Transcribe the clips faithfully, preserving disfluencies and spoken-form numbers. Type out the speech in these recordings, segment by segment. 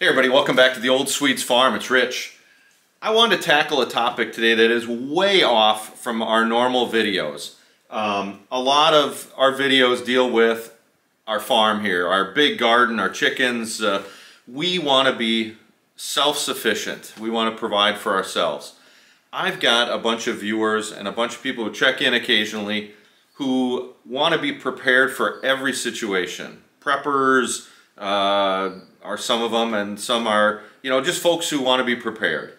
Hey everybody, welcome back to the Old Swedes Farm. It's Rich. I wanted to tackle a topic today that is way off from our normal videos. Um, a lot of our videos deal with our farm here, our big garden, our chickens. Uh, we want to be self-sufficient. We want to provide for ourselves. I've got a bunch of viewers and a bunch of people who check in occasionally who want to be prepared for every situation. Preppers uh, are some of them, and some are, you know, just folks who want to be prepared.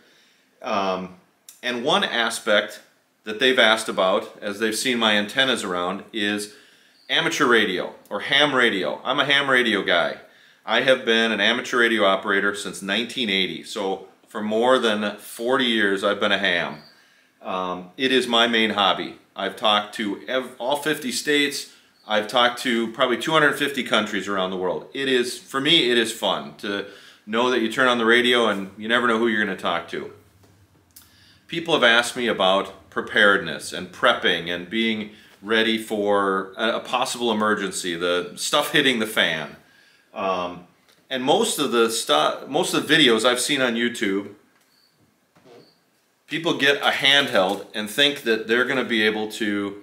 Um, and one aspect that they've asked about, as they've seen my antennas around, is amateur radio or ham radio. I'm a ham radio guy. I have been an amateur radio operator since nineteen eighty, so for more than forty years I've been a ham. Um, it is my main hobby. I've talked to all fifty states, I've talked to probably two hundred fifty countries around the world. It is, for me, it is fun to know that you turn on the radio and you never know who you're going to talk to. People have asked me about preparedness and prepping and being ready for a possible emergency, the stuff hitting the fan. Um, and most of the stuff, most of the videos I've seen on YouTube, people get a handheld and think that they're going to be able to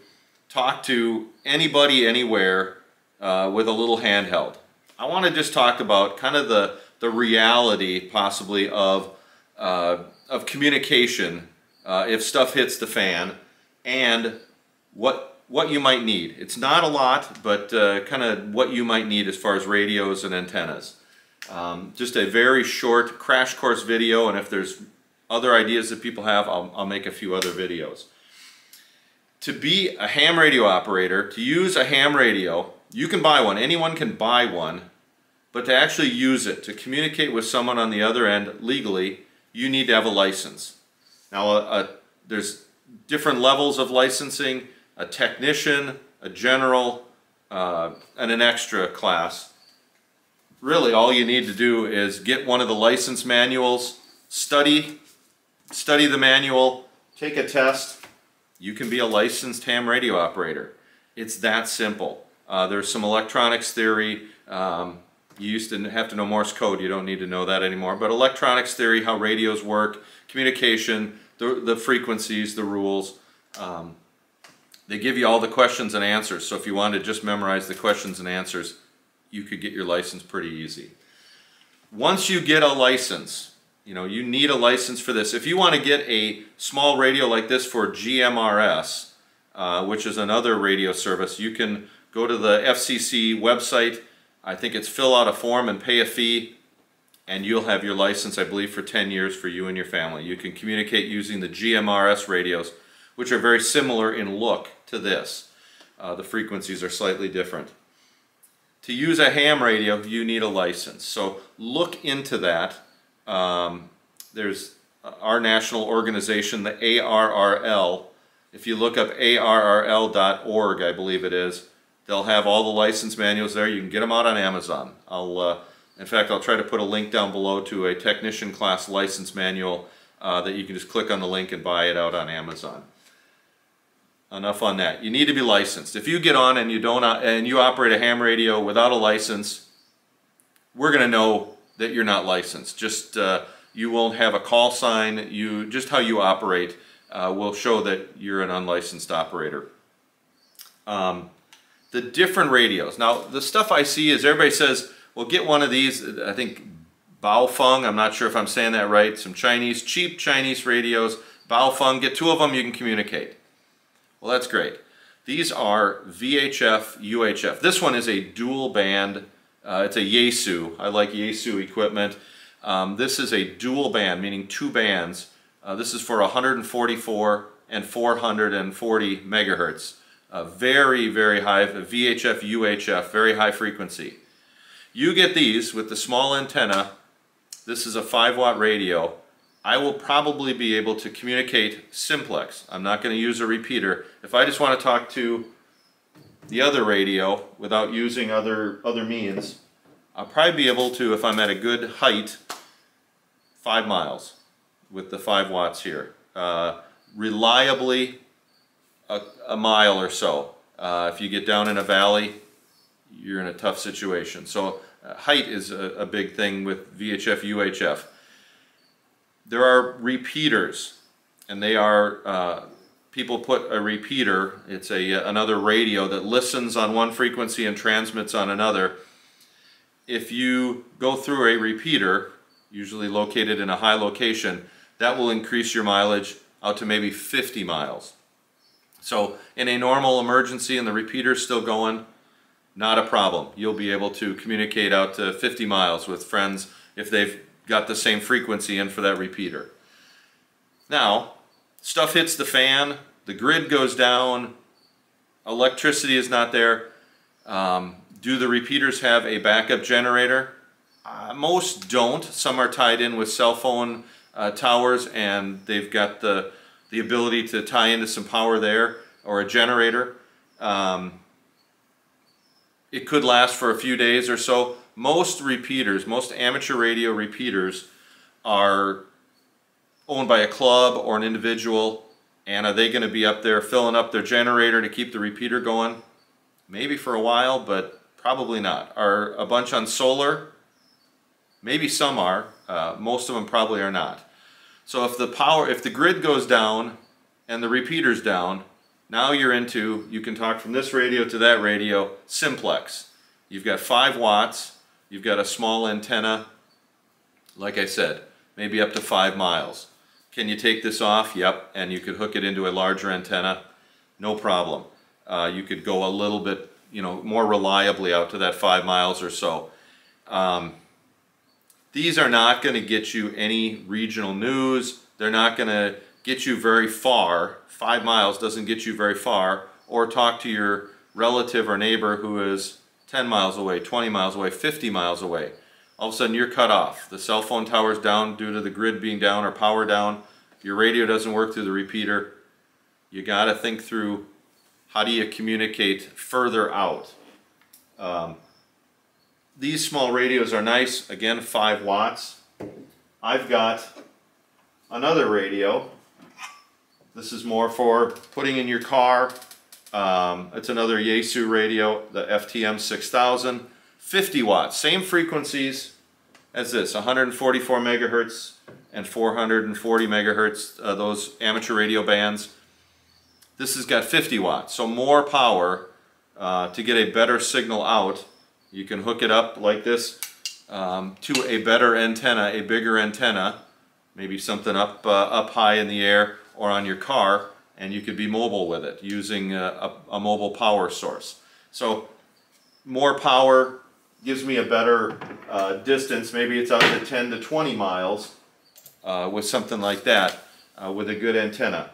talk to anybody anywhere uh, with a little handheld. I want to just talk about kind of the the reality possibly of uh, of communication uh, if stuff hits the fan, and what. what you might need. It's not a lot, but uh, kind of what you might need as far as radios and antennas. Um, just a very short crash course video, and if there's other ideas that people have, I'll, I'll make a few other videos. To be a ham radio operator, to use a ham radio, you can buy one, anyone can buy one, but to actually use it, to communicate with someone on the other end legally, you need to have a license. Now, uh, uh, there's different levels of licensing. A technician, a general, uh, and an extra class. Really, all you need to do is get one of the license manuals, study, study the manual, take a test. You can be a licensed ham radio operator. It's that simple. Uh, there's some electronics theory. Um, you used to have to know Morse code. You don't need to know that anymore. But electronics theory, how radios work, communication, the, the frequencies, the rules. Um, They give you all the questions and answers, so if you wanted to just memorize the questions and answers, you could get your license pretty easy. Once you get a license, you know, you need a license for this. If you want to get a small radio like this for G M R S, uh, which is another radio service, you can go to the F C C website. I think it's fill out a form and pay a fee, and you'll have your license, I believe, for ten years for you and your family. You can communicate using the G M R S radios, which are very similar in look to this. Uh, the frequencies are slightly different. To use a ham radio, you need a license. So look into that. Um, there's our national organization, the A R R L. If you look up A R R L dot org, I believe it is, they'll have all the license manuals there. You can get them out on Amazon. I'll, uh, in fact, I'll try to put a link down below to a technician class license manual uh, that you can just click on the link and buy it out on Amazon. Enough on that. You need to be licensed. If you get on and you don't and you operate a ham radio without a license, we're going to know that you're not licensed. Just uh, you won't have a call sign. You just how you operate uh, will show that you're an unlicensed operator. Um, the different radios. Now, the stuff I see is everybody says, "Well, get one of these." I think Baofeng. I'm not sure if I'm saying that right. Some Chinese cheap Chinese radios. Baofeng. Get two of them. You can communicate. Well, that's great. These are V H F, U H F. This one is a dual band. Uh, it's a Yaesu. I like Yaesu equipment. Um, this is a dual band, meaning two bands. Uh, this is for one forty-four and four forty megahertz. Uh, very, very high V H F, U H F, very high frequency. You get these with the small antenna. This is a five watt radio. I will probably be able to communicate simplex. I'm not going to use a repeater. If I just want to talk to the other radio without using other, other means, I'll probably be able to, if I'm at a good height, five miles with the five watts here. Uh, reliably a, a mile or so. Uh, if you get down in a valley, you're in a tough situation. So Uh, height is a, a big thing with V H F, U H F. There are repeaters, and they are, uh, people put a repeater, it's a another radio that listens on one frequency and transmits on another. If you go through a repeater, usually located in a high location, that will increase your mileage out to maybe fifty miles. So in a normal emergency and the repeater's still going, not a problem. You'll be able to communicate out to fifty miles with friends if they've got the same frequency in for that repeater. Now, stuff hits the fan, the grid goes down, electricity is not there. Um, do the repeaters have a backup generator? Uh, most don't. Some are tied in with cell phone uh, towers, and they've got the the ability to tie into some power there, or a generator. Um, it could last for a few days or so. Most repeaters, most amateur radio repeaters, are owned by a club or an individual, and are they going to be up there filling up their generator to keep the repeater going? Maybe for a while, but probably not. Are a bunch on solar? Maybe some are, uh, most of them probably are not. So if the power, if the grid goes down and the repeater's down, now you're into, you can talk from this radio to that radio, simplex. You've got five watts, you've got a small antenna, like I said, maybe up to five miles. Can you take this off? Yep, and you could hook it into a larger antenna, no problem. Uh, you could go a little bit, you know, more reliably out to that five miles or so. Um, These are not going to get you any regional news. They're not going to get you very far. Five miles doesn't get you very far. Or talk to your relative or neighbor who is ten miles away, twenty miles away, fifty miles away. All of a sudden you're cut off. The cell phone tower's down due to the grid being down or power down. Your radio doesn't work through the repeater. You got to think through, how do you communicate further out? Um, These small radios are nice, again, five watts. I've got another radio. This is more for putting in your car. Um, it's another Yaesu radio, the F T M six thousand. fifty watts, same frequencies as this, one forty-four megahertz and four forty megahertz, uh, those amateur radio bands. This has got fifty watts, so more power uh, to get a better signal out. You can hook it up like this um, to a better antenna, a bigger antenna, maybe something up, uh, up high in the air or on your car, and you could be mobile with it using a, a, a mobile power source. So more power gives me a better uh, distance. Maybe it's up to ten to twenty miles uh, with something like that uh, with a good antenna.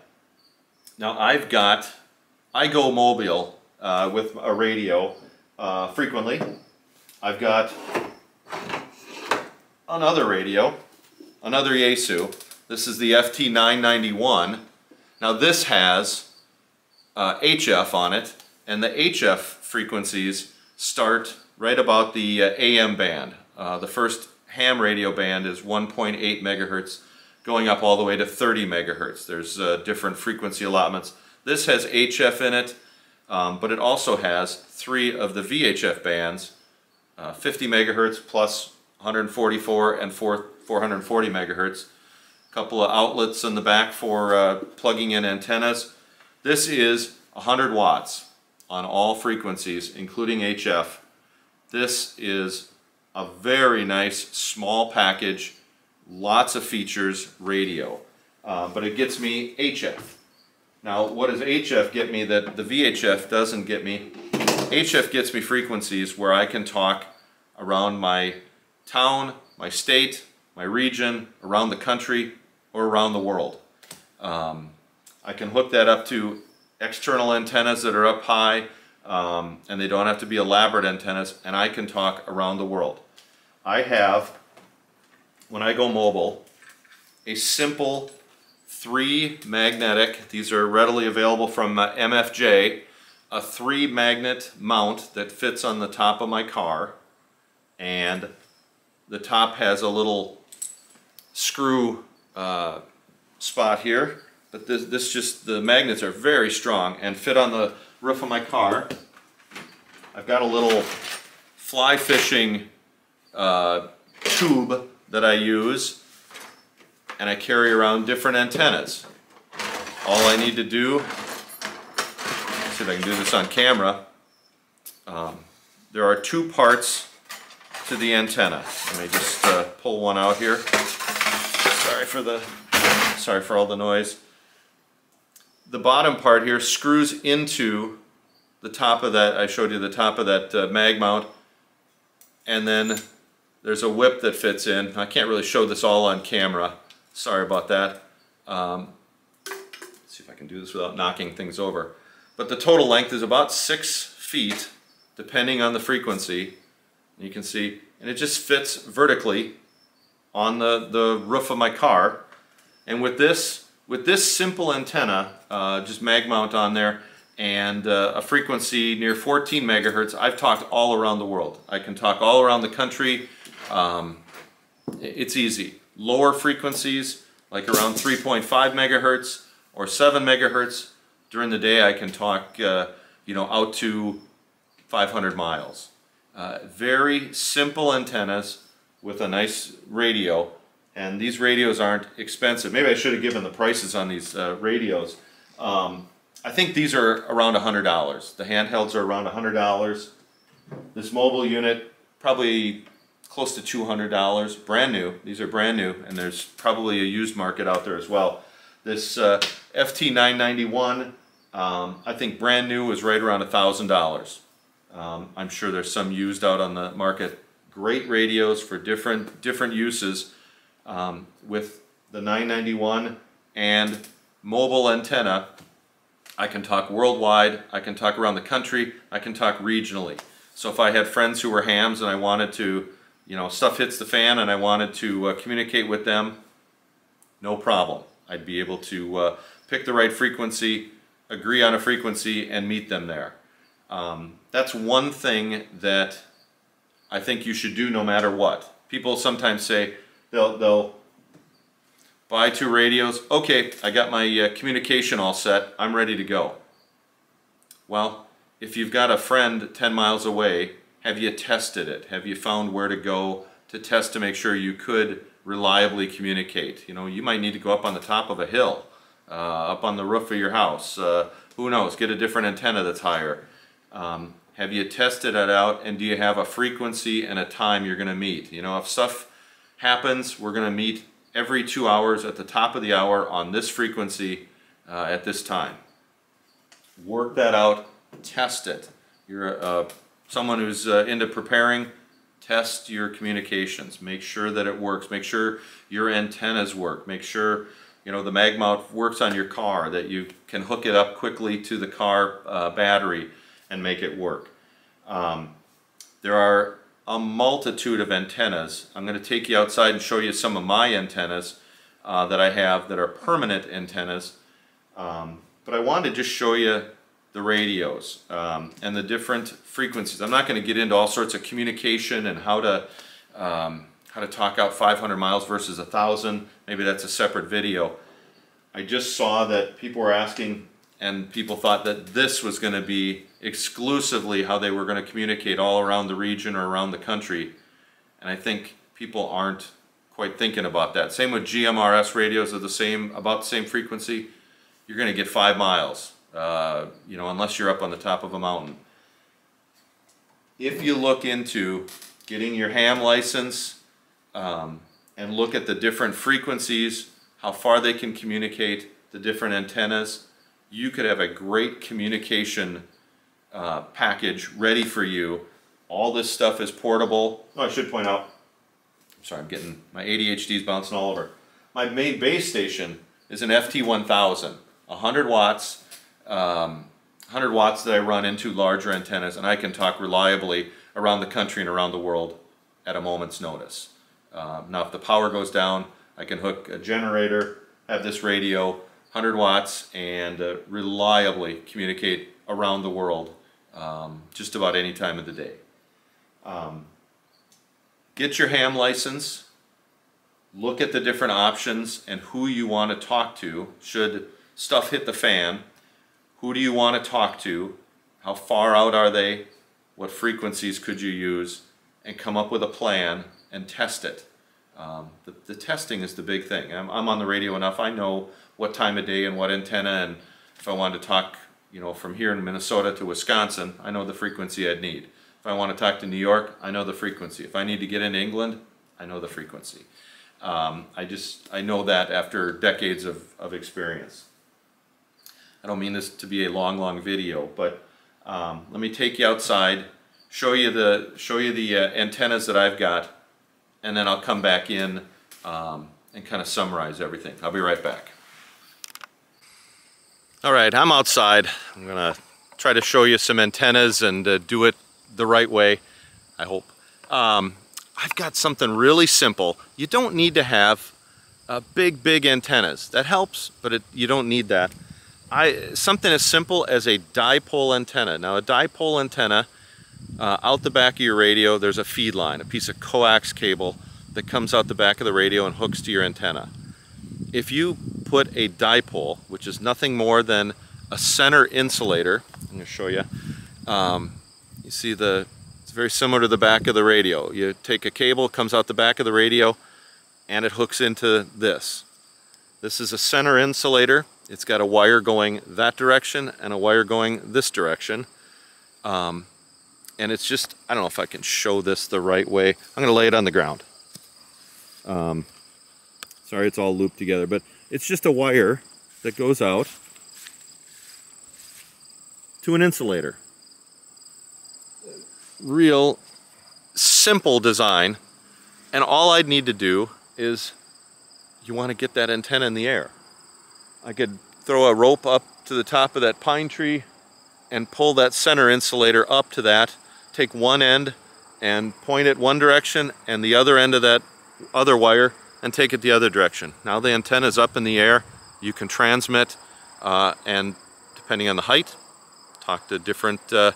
Now I've got, I go mobile uh, with a radio uh, frequently. I've got another radio, another Yaesu. This is the F T nine ninety-one. Now this has uh, H F on it, and the H F frequencies start right about the uh, A M band. Uh, the first ham radio band is one point eight megahertz, going up all the way to thirty megahertz. There's uh, different frequency allotments. This has H F in it, um, but it also has three of the V H F bands, Uh, fifty megahertz plus one forty-four and four, four forty megahertz. A couple of outlets in the back for uh, plugging in antennas. This is one hundred watts on all frequencies, including H F. This is a very nice small package, lots of features radio, uh, but it gets me H F. Now what does H F get me that the V H F doesn't get me? H F gets me frequencies where I can talk around my town, my state, my region, around the country, or around the world. Um, I can hook that up to external antennas that are up high, um, and they don't have to be elaborate antennas, and I can talk around the world. I have, when I go mobile, a simple three magnetic, these are readily available from uh, M F J, a three magnet mount that fits on the top of my car, and the top has a little screw uh, spot here, but this, this just, the magnets are very strong and fit on the roof of my car. I've got a little fly fishing uh, tube that I use, and I carry around different antennas. All I need to do, let's see if I can do this on camera, um, there are two parts to the antenna. Let me just uh, pull one out here. Sorry for the, sorry for all the noise. The bottom part here screws into the top of that, I showed you the top of that uh, mag mount, and then there's a whip that fits in. I can't really show this all on camera, sorry about that. Um, let's see if I can do this without knocking things over. But the total length is about six feet, depending on the frequency. You can see, and it just fits vertically on the, the roof of my car. And with this, with this simple antenna, uh, just mag mount on there, and uh, a frequency near fourteen megahertz, I've talked all around the world. I can talk all around the country. Um, it's easy. Lower frequencies, like around three point five megahertz or seven megahertz, during the day I can talk uh, you know, out to five hundred miles. Uh, very simple antennas with a nice radio, and these radios aren't expensive. Maybe I should have given the prices on these uh, radios. Um, I think these are around a hundred dollars. The handhelds are around a hundred dollars. This mobile unit, probably close to two hundred dollars. Brand new. These are brand new, and there's probably a used market out there as well. This uh, F T nine ninety-one, um, I think brand new was right around a thousand dollars. Um, I'm sure there's some used out on the market. Great radios for different different uses um, with the nine ninety-one and mobile antenna. I can talk worldwide, I can talk around the country, I can talk regionally. So if I had friends who were hams and I wanted to, you know, stuff hits the fan and I wanted to uh, communicate with them, no problem. I'd be able to uh, pick the right frequency, agree on a frequency, and meet them there. Um, that's one thing that I think you should do no matter what. People sometimes say they'll, they'll buy two radios. Okay, I got my uh, communication all set. I'm ready to go. Well, if you've got a friend ten miles away, have you tested it? Have you found where to go to test to make sure you could reliably communicate? You know, you might need to go up on the top of a hill, uh, up on the roof of your house. Uh, who knows? Get a different antenna that's higher. Um, have you tested it out, and do you have a frequency and a time you're going to meet? You know, if stuff happens, we're going to meet every two hours at the top of the hour on this frequency uh, at this time. Work that out, test it. You're uh, someone who's uh, into preparing, test your communications. Make sure that it works. Make sure your antennas work. Make sure, you know, the mag mount works on your car, that you can hook it up quickly to the car uh, battery and make it work. Um, there are a multitude of antennas. I'm going to take you outside and show you some of my antennas uh, that I have that are permanent antennas. Um, but I wanted to just show you the radios um, and the different frequencies. I'm not going to get into all sorts of communication and how to, um, how to talk out five hundred miles versus a thousand. Maybe that's a separate video. I just saw that people were asking, and people thought that this was going to be exclusively how they were going to communicate all around the region or around the country. And I think people aren't quite thinking about that. Same with G M R S radios of the same, about the same frequency. You're going to get five miles, uh, you know, unless you're up on the top of a mountain. If you look into getting your ham license um, and look at the different frequencies, how far they can communicate, the different antennas, you could have a great communication uh, package ready for you. All this stuff is portable. Oh, I should point out, I'm sorry, I'm getting, my A D H D's bouncing all over. My main base station is an F T one thousand, one hundred watts, um, one hundred watts that I run into larger antennas, and I can talk reliably around the country and around the world at a moment's notice. Um, now, if the power goes down, I can hook a generator, have this radio, one hundred watts, and uh, reliably communicate around the world um, just about any time of the day. Um, get your ham license, look at the different options and who you want to talk to. Should stuff hit the fan, who do you want to talk to, how far out are they, what frequencies could you use, and come up with a plan and test it. Um, the, the testing is the big thing. I'm, I'm on the radio enough. I know what time of day and what antenna, and if I wanted to talk, you know, from here in Minnesota to Wisconsin, I know the frequency I'd need. If I want to talk to New York, I know the frequency. If I need to get into England, I know the frequency. Um, I just, I know that after decades of, of experience. I don't mean this to be a long, long video, but um, let me take you outside, show you the, show you the uh, antennas that I've got, and then I'll come back in um, and kind of summarize everything. I'll be right back. All right, I'm outside. I'm gonna try to show you some antennas and uh, do it the right way, I hope. Um, I've got something really simple. You don't need to have uh, big, big antennas. That helps, but it, you don't need that. I, something as simple as a dipole antenna. Now, a dipole antenna, Uh, out the back of your radio, there's a feed line, a piece of coax cable that comes out the back of the radio and hooks to your antenna. If you put a dipole, which is nothing more than a center insulator, I'm going to show you, um, you see the, it's very similar to the back of the radio. You take a cable, comes out the back of the radio, and it hooks into this. This is a center insulator. It's got a wire going that direction and a wire going this direction. Um, And it's just, I don't know if I can show this the right way. I'm going to lay it on the ground. Um, sorry, it's all looped together, but it's just a wire that goes out to an insulator. Real simple design. And all I'd need to do is, you want to get that antenna in the air. I could throw a rope up to the top of that pine tree and pull that center insulator up to that. Take one end and point it one direction and the other end of that other wire and take it the other direction. Now the antenna is up in the air. You can transmit uh, and depending on the height, talk to different, uh,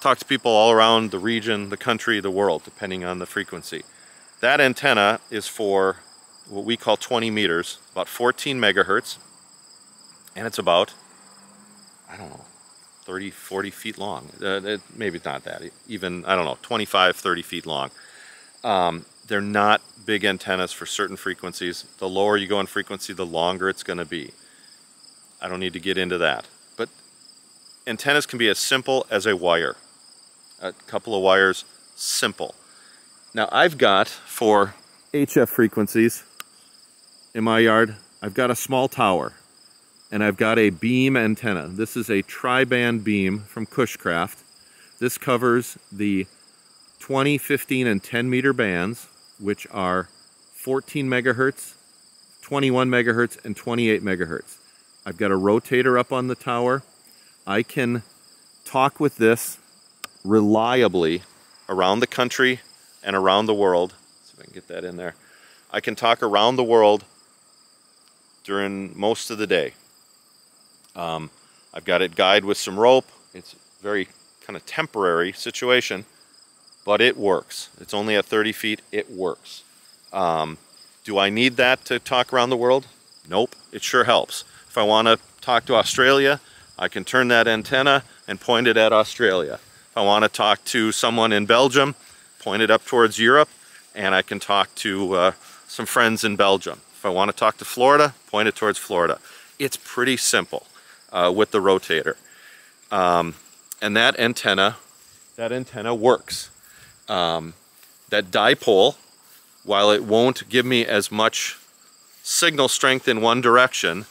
talk to people all around the region, the country, the world, depending on the frequency. That antenna is for what we call twenty meters, about fourteen megahertz, and it's about, I don't know, thirty, forty feet long. Uh, it, maybe not that, even, I don't know, twenty-five, thirty feet long. Um, they're not big antennas for certain frequencies. The lower you go in frequency, the longer it's going to be. I don't need to get into that. But antennas can be as simple as a wire. A couple of wires, simple. Now I've got, for H F frequencies in my yard, I've got a small tower. And I've got a beam antenna. This is a tri-band beam from Cushcraft. This covers the twenty, fifteen, and ten meter bands, which are fourteen megahertz, twenty-one megahertz, and twenty-eight megahertz. I've got a rotator up on the tower. I can talk with this reliably around the country and around the world. Let's see if I can get that in there. I can talk around the world during most of the day. Um, I've got it guide with some rope. It's a very kind of temporary situation, but it works. It's only at thirty feet, it works. Um, do I need that to talk around the world? Nope, it sure helps. If I want to talk to Australia, I can turn that antenna and point it at Australia. If I want to talk to someone in Belgium, point it up towards Europe, and I can talk to uh, some friends in Belgium. If I want to talk to Florida, point it towards Florida. It's pretty simple. Uh, with the rotator, um, and that antenna, that antenna works. Um, that dipole, while it won't give me as much signal strength in one direction,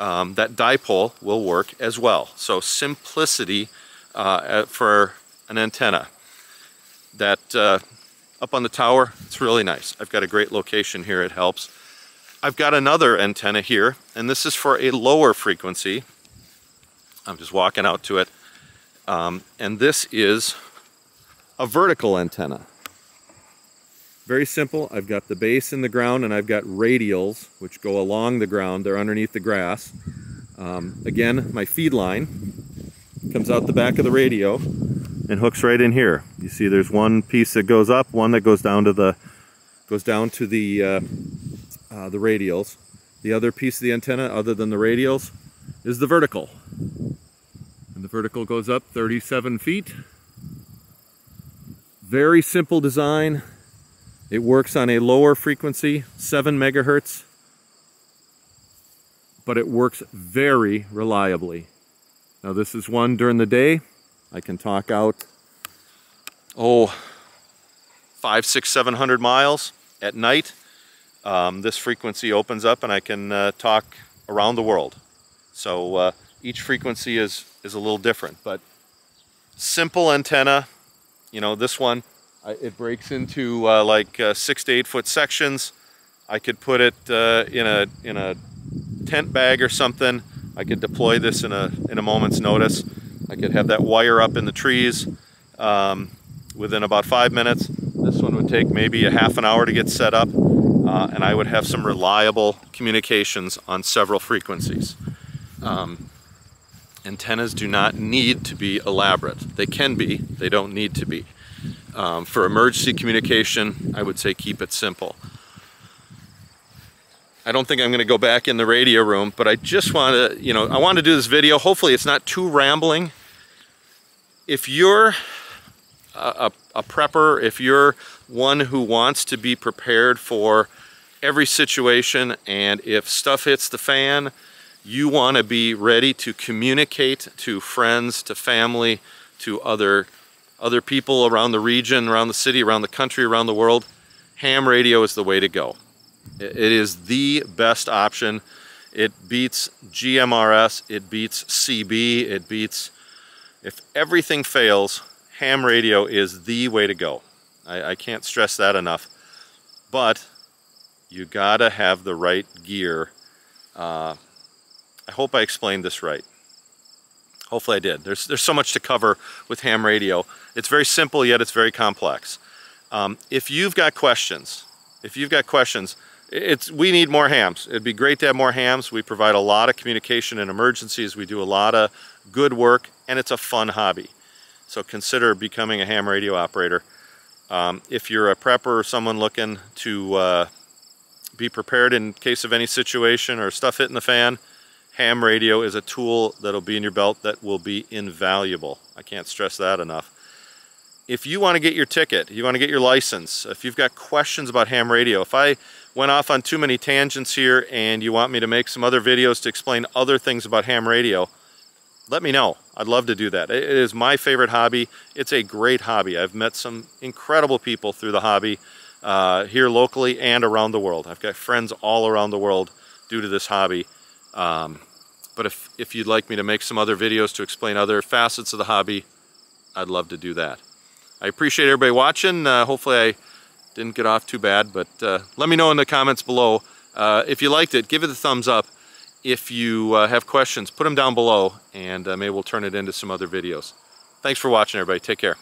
um, that dipole will work as well. So simplicity uh, for an antenna. That uh, up on the tower, it's really nice. I've got a great location here. It helps. I've got another antenna here, and this is for a lower frequency. I'm just walking out to it, um, and this is a vertical antenna. Very simple. I've got the base in the ground, and I've got radials which go along the ground. They're underneath the grass. Um, again, my feed line comes out the back of the radio and hooks right in here. You see, there's one piece that goes up, one that goes down to the goes down to the uh, uh, the radials. The other piece of the antenna, other than the radials, is the vertical. And the vertical goes up thirty-seven feet. Very simple design. It works on a lower frequency, seven megahertz, but it works very reliably. Now this is one during the day. I can talk out, oh, five, six, seven hundred miles. At night, um, this frequency opens up and I can uh, talk around the world. So uh, each frequency is, is a little different, but simple antenna. You know, this one, I, it breaks into uh, like uh, six to eight foot sections. I could put it uh, in a, in a tent bag or something. I could deploy this in a, in a moment's notice. I could have that wire up in the trees um, within about five minutes. This one would take maybe a half an hour to get set up, uh, and I would have some reliable communications on several frequencies. Um, antennas do not need to be elaborate. They can be, they don't need to be. Um, for emergency communication, I would say keep it simple. I don't think I'm going to go back in the radio room, but I just want to, you know, I want to do this video. Hopefully it's not too rambling. If you're a, a, a prepper, if you're one who wants to be prepared for every situation, and if stuff hits the fan, you want to be ready to communicate to friends, to family, to other, other people around the region, around the city, around the country, around the world, ham radio is the way to go. It is the best option. It beats G M R S, it beats C B, it beats, if everything fails, ham radio is the way to go. I, I can't stress that enough. But you gotta have the right gear. Uh, I hope I explained this right. Hopefully I did. There's, there's so much to cover with ham radio. It's very simple, yet it's very complex. Um, if you've got questions, if you've got questions, It's, we need more hams. It'd be great to have more hams. We provide a lot of communication in emergencies. We do a lot of good work, and it's a fun hobby. So consider becoming a ham radio operator. Um, if you're a prepper or someone looking to uh, be prepared in case of any situation or stuff hitting the fan, ham radio is a tool that'll be in your belt that will be invaluable. I can't stress that enough. If you want to get your ticket, you want to get your license, if you've got questions about ham radio, if I went off on too many tangents here and you want me to make some other videos to explain other things about ham radio, let me know. I'd love to do that. It is my favorite hobby. It's a great hobby. I've met some incredible people through the hobby uh, here locally and around the world. I've got friends all around the world due to this hobby. Um, but if, if you'd like me to make some other videos to explain other facets of the hobby, I'd love to do that. I appreciate everybody watching. Uh, hopefully I didn't get off too bad, but uh, let me know in the comments below. Uh, if you liked it, give it a thumbs up. If you uh, have questions, put them down below, and uh, maybe we'll turn it into some other videos. Thanks for watching, everybody. Take care.